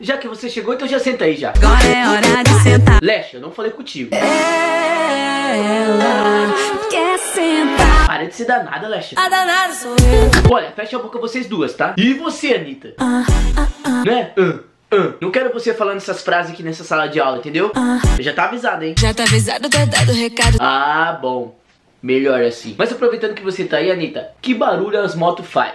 já que você chegou, então já senta aí já. Agora é hora de sentar. Lexa, eu não falei contigo. Ela quer sentar. Para de ser danada, Lexa. A danada sou eu. Olha, fecha a boca vocês duas, tá? E você, Anitta? Né? Não quero você falando essas frases aqui nessa sala de aula, entendeu? Eu já tá avisado, hein? Já tá avisado, tá dado o recado. Ah, bom. Melhor assim. Mas aproveitando que você tá aí, Anitta, que barulho as motos faz?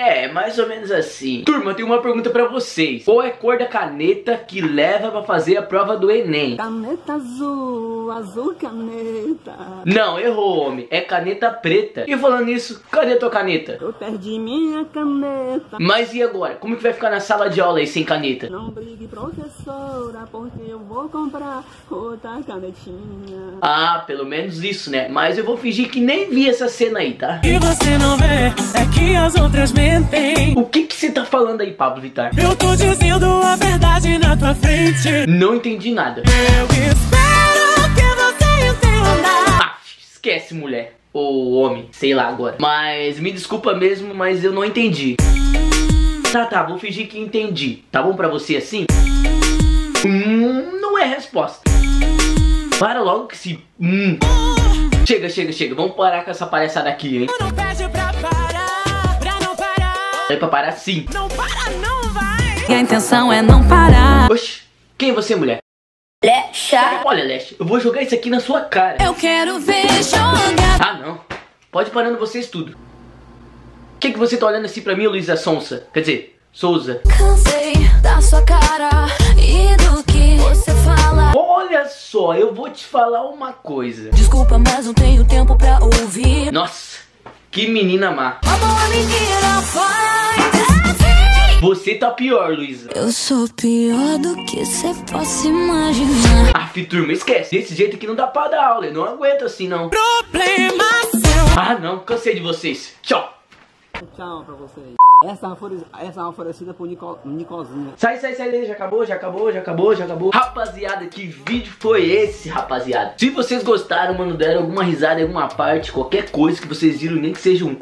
É, mais ou menos assim. Turma, eu tenho uma pergunta pra vocês. Qual é a cor da caneta que leva pra fazer a prova do Enem? Caneta azul, azul caneta. Não, errou, homem. É caneta preta. E falando nisso, cadê a tua caneta? Eu perdi minha caneta. Mas e agora? Como que vai ficar na sala de aula aí sem caneta? Não brigue, professora, porque eu vou comprar outra caneta. Ah, pelo menos isso, né? Mas eu vou fingir que nem vi essa cena aí, tá? E você não vê, é que as outras mentem. O que que você tá falando aí, Pabllo Vittar? Eu tô dizendo a verdade na tua frente. Não entendi nada. Eu espero que você entenda. Ah, esquece, mulher. Ou homem, sei lá agora. Mas me desculpa mesmo, mas eu não entendi. Tá, vou fingir que entendi. Tá bom pra você assim? Não é resposta. Para logo que se... Chega. Vamos parar com essa palhaçada aqui, hein? Eu não pede pra não parar. É pra parar sim. Não para, não vai. A intenção é não parar. Oxi, quem é você, mulher? Lexa. Olha, Lexa, eu vou jogar isso aqui na sua cara. Eu quero ver jogar. Ah, não. Pode parando vocês tudo. O que você tá olhando assim pra mim, Luísa Sonza? Quer dizer, Souza. Cansei da sua cara e do que você fala. Olha só, eu vou te falar uma coisa. Desculpa, mas não tenho tempo pra ouvir. Nossa, que menina má. Você tá pior, Luísa. Eu sou pior do que você possa imaginar. Aff, turma, esquece. Desse jeito aqui não dá pra dar aula. Eu não aguento assim, não. Problema seu. Ah, não, cansei de vocês. Tchau. Tchau pra vocês. Essa oferecida pro Nicolzinho. Sai, já acabou. Rapaziada, que vídeo foi esse, rapaziada? Se vocês gostaram, mano, deram alguma risada em alguma parte, qualquer coisa que vocês viram, nem que seja um...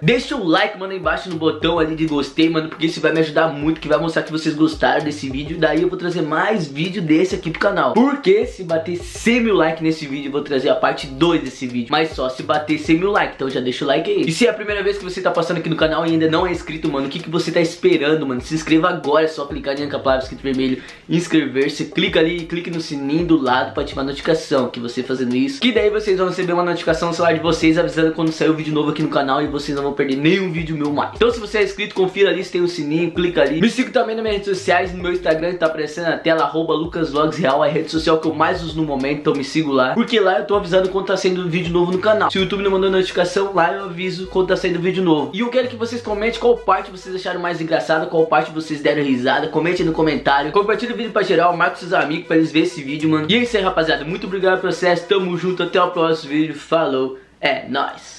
Deixa o like, mano, aí embaixo no botão ali de gostei, mano, porque isso vai me ajudar muito, que vai mostrar que vocês gostaram desse vídeo. Daí eu vou trazer mais vídeo desse aqui pro canal. Porque se bater 100 mil likes nesse vídeo, eu vou trazer a parte 2 desse vídeo. Mas só se bater 100 mil likes, então já deixa o like aí. E se é a primeira vez que você tá passando aqui no canal e ainda não é inscrito, mano, o que você tá esperando, mano? Se inscreva agora, é só clicar diante da palavra escrito vermelho, inscrever-se. Clica ali e clique no sininho do lado pra ativar a notificação, que você fazendo isso, que daí vocês vão receber uma notificação no celular de vocês avisando quando sair um vídeo novo aqui no canal. E vocês não vão perder nenhum vídeo meu mais. Então se você é inscrito, confira ali, se tem um sininho, clica ali. Me siga também nas minhas redes sociais, no meu Instagram, que tá aparecendo na tela, @lucasvlogsreal, a rede social que eu mais uso no momento, então me sigo lá. Porque lá eu tô avisando quando tá saindo vídeo novo no canal. Se o YouTube não mandou notificação, lá eu aviso quando tá saindo vídeo novo. E eu quero que vocês comentem qual parte vocês acharam mais engraçada, qual parte vocês deram risada, comente aí no comentário. Compartilha o vídeo pra geral, marca seus amigos pra eles verem esse vídeo, mano. E é isso aí, rapaziada, muito obrigado pelo acesso, tamo junto, até o próximo vídeo, falou, é nóis.